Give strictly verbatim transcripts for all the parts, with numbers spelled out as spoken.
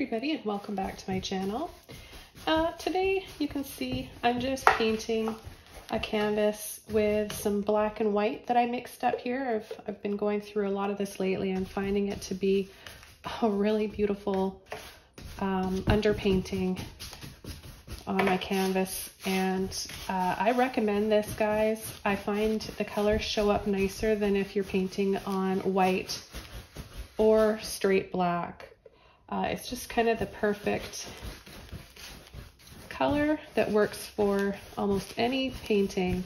everybody and welcome back to my channel. Uh, today you can see I'm just painting a canvas with some black and white that I mixed up here. I've, I've been going through a lot of this lately and finding it to be a really beautiful um, underpainting on my canvas, and uh, I recommend this, guys. I find the colors show up nicer than if you're painting on white or straight black. Uh, it's just kind of the perfect color that works for almost any painting.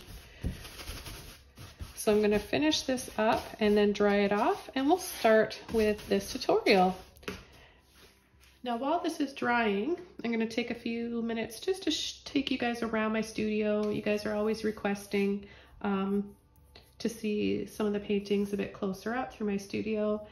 So I'm going to finish this up and then dry it off, and we'll start with this tutorial. Now, while this is drying, I'm going to take a few minutes just to sh take you guys around my studio. You guys are always requesting um, to see some of the paintings a bit closer up through my studio.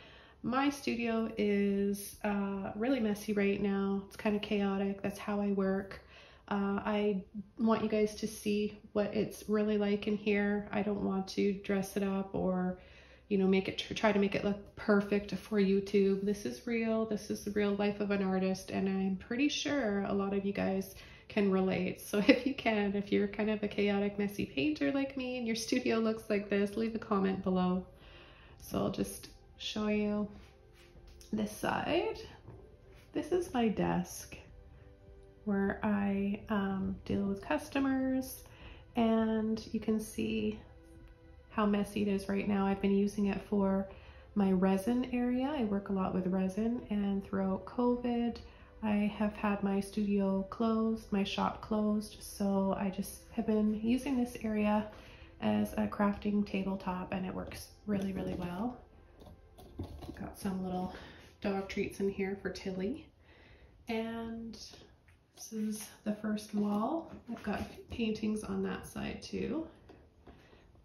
My studio is uh, really messy right now. It's kind of chaotic. That's how I work. Uh, I want you guys to see what it's really like in here. I don't want to dress it up or you know, make it, try to make it look perfect for YouTube. This is real. This is the real life of an artist. And I'm pretty sure a lot of you guys can relate. So if you can, if you're kind of a chaotic, messy painter like me and your studio looks like this, leave a comment below. So I'll just show you this side. This is my desk where I um, deal with customers, and you can see how messy it is right now. I've been using it for my resin area. I work a lot with resin, and throughout COVID, I have had my studio closed, my shop closed. So I just have been using this area as a crafting tabletop, and it works really, really well. Got some little dog treats in here for Tilly. And this is the first wall. I've got paintings on that side too.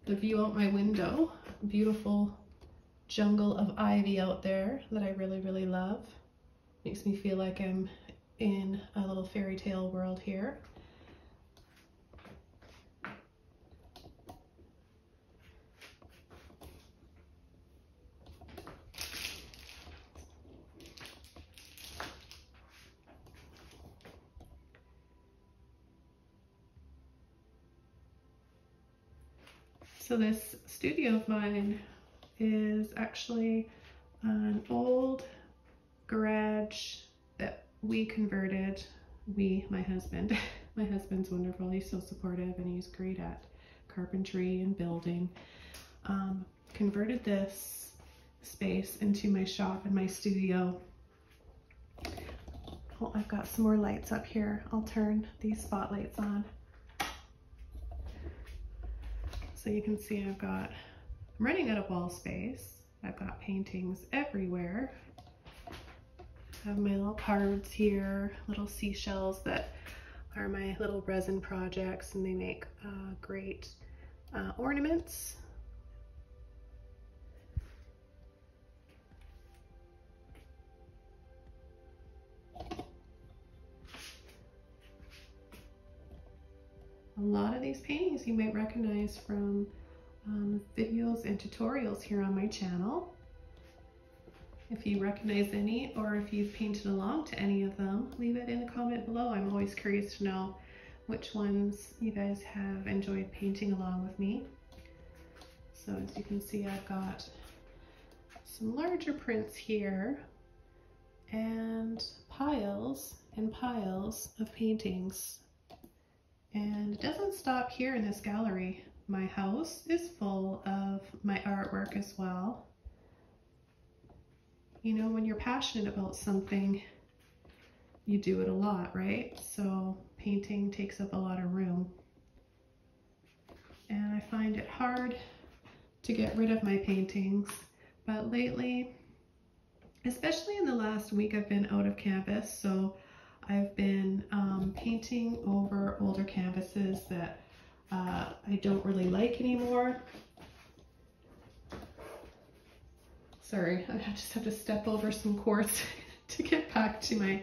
The view out my window, beautiful jungle of ivy out there that I really, really love. Makes me feel like I'm in a little fairy tale world here. So this studio of mine is actually an old garage that we converted. We, my husband, my husband's wonderful. He's so supportive, and he's great at carpentry and building. Um, converted this space into my shop and my studio. Oh, I've got some more lights up here. I'll turn these spotlights on. So you can see I've got, I'm running out of wall space. I've got paintings everywhere. I have my little cards here, little seashells that are my little resin projects, and they make uh, great uh, ornaments. A lot of these paintings you might recognize from um, videos and tutorials here on my channel. If you recognize any, or if you've painted along to any of them, leave it in the comment below. I'm always curious to know which ones you guys have enjoyed painting along with me. So as you can see, I've got some larger prints here and piles and piles of paintings. And it doesn't stop here in this gallery. My house is full of my artwork as well. You know, when you're passionate about something, you do it a lot, right? So painting takes up a lot of room. And I find it hard to get rid of my paintings. But lately, especially in the last week, I've been out of canvas. So I've been um, painting over older canvases that uh, I don't really like anymore. Sorry, I just have to step over some quartz to get back to my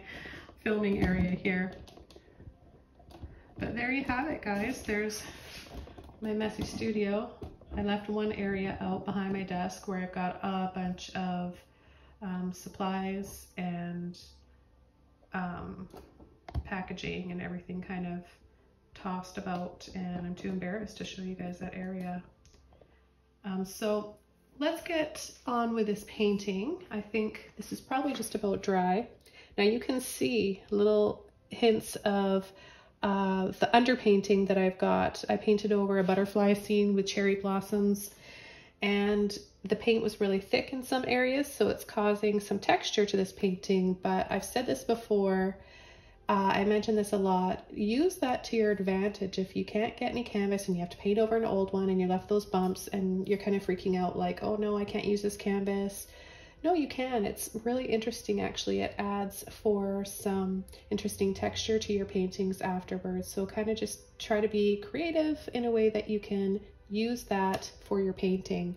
filming area here. But there you have it, guys. There's my messy studio. I left one area out behind my desk where I've got a bunch of um, supplies and um, packaging and everything kind of tossed about, and I'm too embarrassed to show you guys that area. Um, so let's get on with this painting. I think this is probably just about dry. Now you can see little hints of uh, the underpainting that I've got. I painted over a butterfly scene with cherry blossoms, and the paint was really thick in some areas, so it's causing some texture to this painting. But I've said this before, uh, I mentioned this a lot, use that to your advantage. If you can't get any canvas and you have to paint over an old one and you're left those bumps and you're kind of freaking out like, oh no, I can't use this canvas. No, you can. It's really interesting, actually. It adds for some interesting texture to your paintings afterwards. So kind of just try to be creative in a way that you can use that for your painting.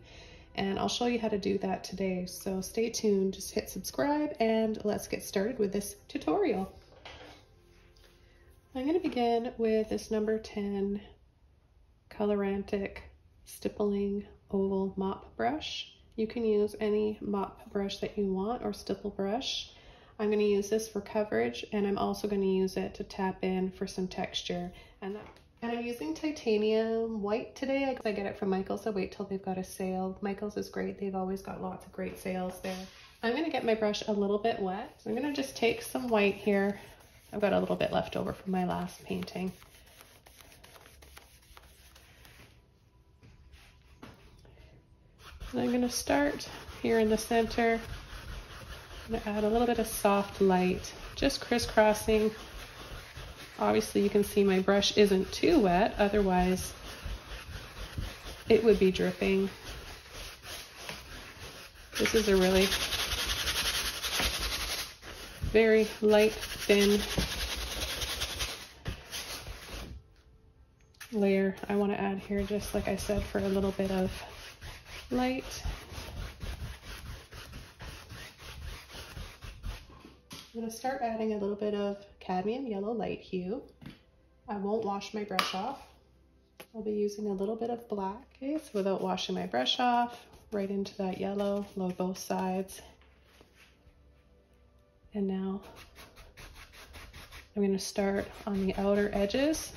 And I'll show you how to do that today. So stay tuned, just hit subscribe, and let's get started with this tutorial. I'm going to begin with this number ten Colorantic Stippling Oval Mop Brush. You can use any mop brush that you want, or stipple brush. I'm going to use this for coverage, and I'm also going to use it to tap in for some texture. And, that, and I'm using titanium white today because I get it from Michael's. So wait till they've got a sale. Michael's is great. They've always got lots of great sales there. I'm going to get my brush a little bit wet. So I'm going to just take some white here. I've got a little bit left over from my last painting. I'm going to start here in the center. I'm going to add a little bit of soft light, just crisscrossing. Obviously you can see my brush isn't too wet, otherwise it would be dripping. This is a really very light, thin layer I want to add here, just like I said, for a little bit of light. I'm going to start adding a little bit of cadmium yellow light hue. I won't wash my brush off. I'll be using a little bit of black, okay, so without washing my brush off, right into that yellow, low both sides. And now I'm going to start on the outer edges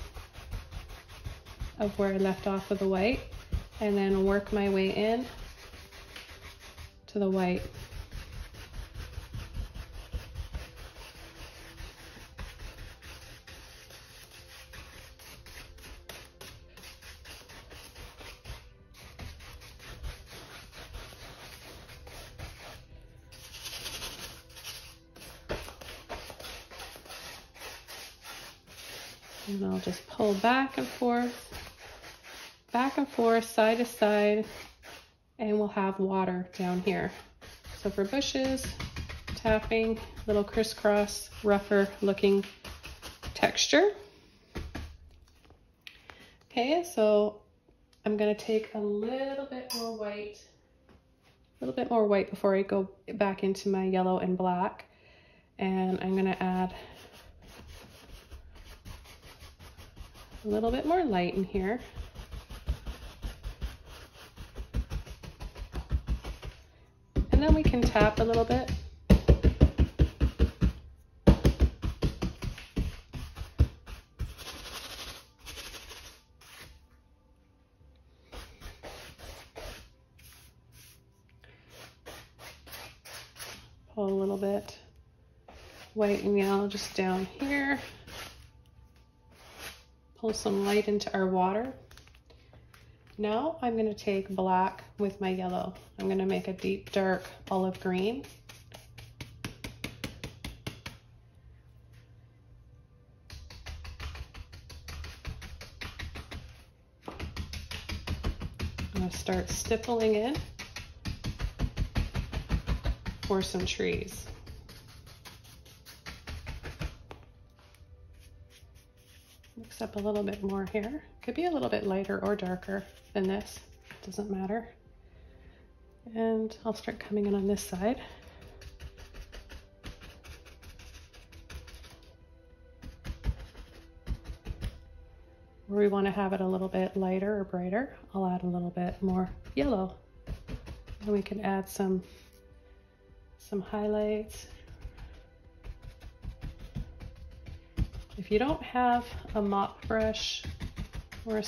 of where I left off with the white, and then work my way in to the white. And I'll just pull back and forth. Back and forth, side to side, and we'll have water down here. So for bushes, tapping, little crisscross, rougher looking texture. Okay, so I'm gonna take a little bit more white, a little bit more white before I go back into my yellow and black. And I'm gonna add a little bit more light in here. And then we can tap a little bit. Pull a little bit white and yellow just down here. Pull some light into our water. Now I'm going to take black with my yellow. I'm going to make a deep, dark olive green. I'm going to start stippling in for some trees. Mix up a little bit more here. Could be a little bit lighter or darker than this, doesn't matter. And I'll start coming in on this side. Where we want to have it a little bit lighter or brighter, I'll add a little bit more yellow. And we can add some, some highlights. If you don't have a mop brush or a,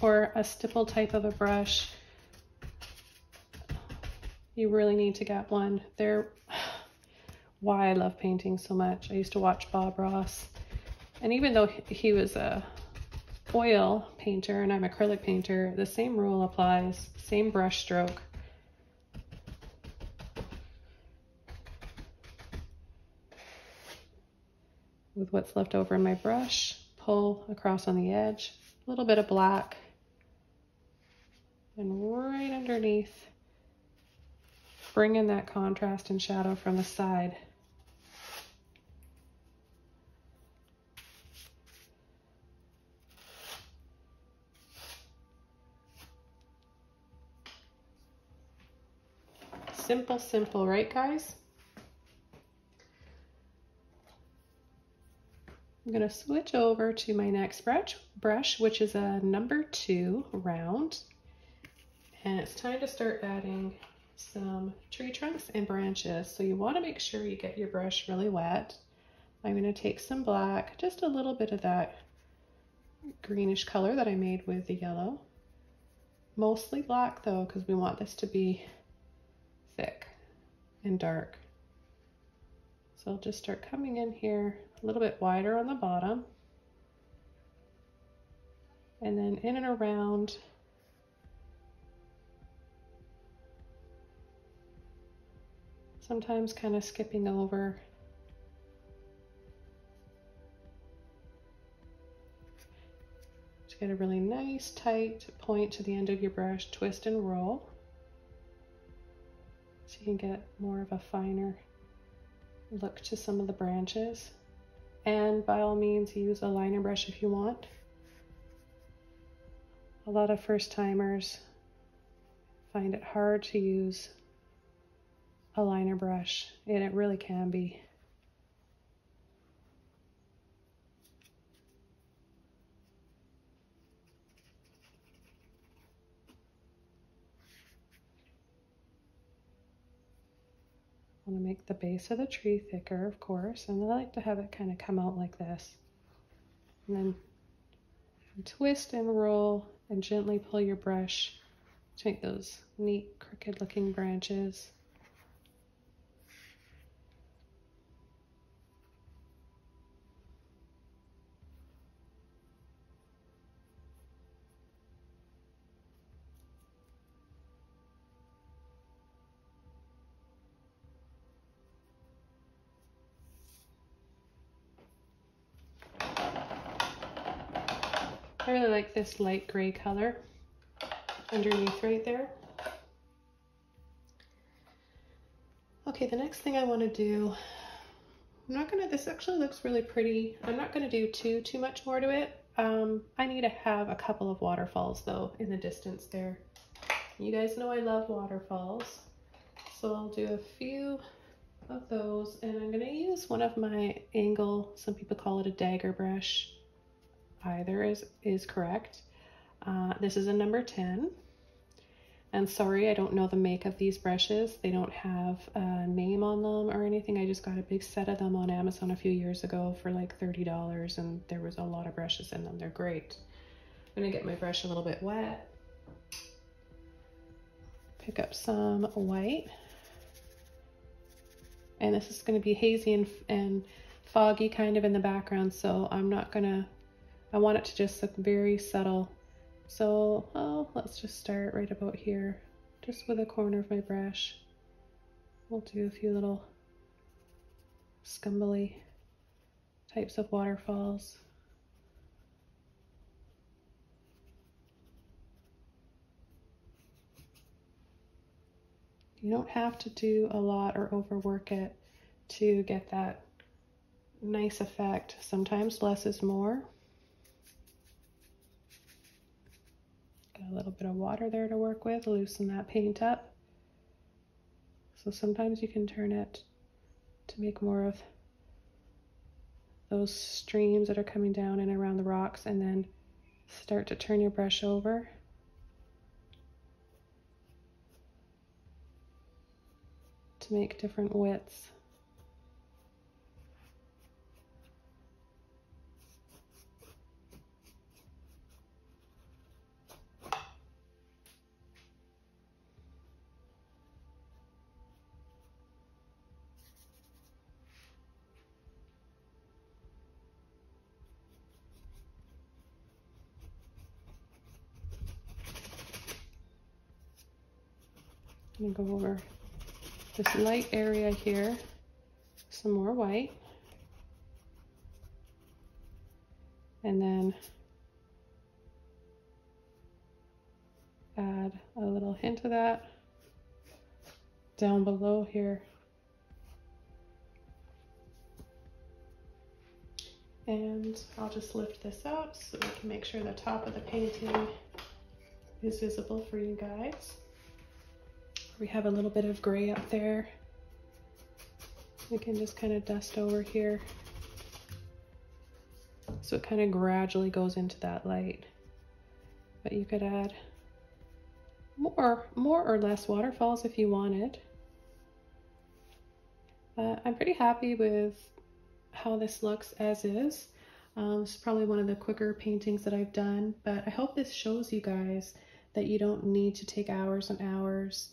or a stipple type of a brush, you really need to get one. They're why I love painting so much. I used to watch Bob Ross, and even though he was a oil painter and I'm acrylic painter, the same rule applies, same brush stroke. With what's left over in my brush, pull across on the edge, a little bit of black, and right underneath, bring in that contrast and shadow from the side. Simple, simple, right guys? I'm going to switch over to my next brush, brush, which is a number two round. And it's time to start adding some tree trunks and branches. So you want to make sure you get your brush really wet. I'm going to take some black, just a little bit of that greenish color that I made with the yellow. Mostly black though, because we want this to be thick and dark. So I'll just start coming in here a little bit wider on the bottom, and then in and around sometimes kind of skipping over. To get a really nice tight point to the end of your brush, twist and roll so you can get more of a finer look to some of the branches. And by all means, use a liner brush if you want. A lot of first timers find it hard to use a liner brush, and it really can be. I want to make the base of the tree thicker, of course, and I like to have it kind of come out like this. And then twist and roll and gently pull your brush to make those neat, crooked looking branches. I really like this light gray color underneath right there. Okay, the next thing I want to do, I'm not gonna, this actually looks really pretty. I'm not gonna do too, too much more to it. Um, I need to have a couple of waterfalls though in the distance there. You guys know I love waterfalls. So I'll do a few of those, and I'm gonna use one of my angle, some people call it a dagger brush. Either is is correct. Uh, this is a number ten, and sorry I don't know the make of these brushes. They don't have a name on them or anything. I just got a big set of them on Amazon a few years ago for like thirty dollars, and there was a lot of brushes in them. They're great. I'm gonna get my brush a little bit wet, pick up some white, and this is going to be hazy and, and foggy kind of in the background, so I'm not gonna, I want it to just look very subtle. So oh, let's just start right about here, just with a corner of my brush. We'll do a few little scumbly types of waterfalls. You don't have to do a lot or overwork it to get that nice effect. Sometimes less is more. A little bit of water there to work with, loosen that paint up. So sometimes you can turn it to make more of those streams that are coming down and around the rocks, and then start to turn your brush over. To make different widths. I'm gonna go over this light area here, some more white, and then add a little hint of that down below here. And I'll just lift this up so we can make sure the top of the painting is visible for you guys. We have a little bit of gray up there. We can just kind of dust over here so it kind of gradually goes into that light. But you could add more, more or less waterfalls if you wanted. Uh, I'm pretty happy with how this looks as is. Um, it's probably one of the quicker paintings that I've done, but I hope this shows you guys that you don't need to take hours and hours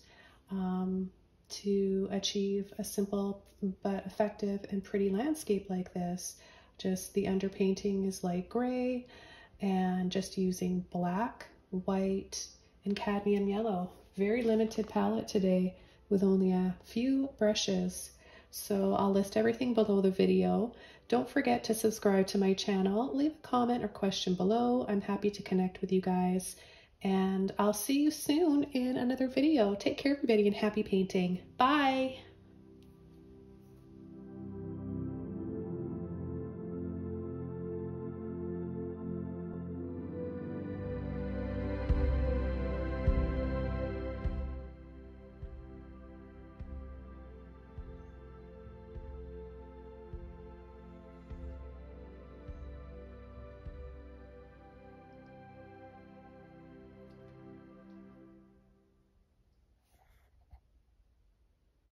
um, to achieve a simple but effective and pretty landscape like this. Just the underpainting is light gray and just using black, white, and cadmium yellow. Very limited palette today with only a few brushes. So I'll list everything below the video. Don't forget to subscribe to my channel. Leave a comment or question below. I'm happy to connect with you guys. And I'll see you soon in another video. Take care, everybody, and happy painting. Bye!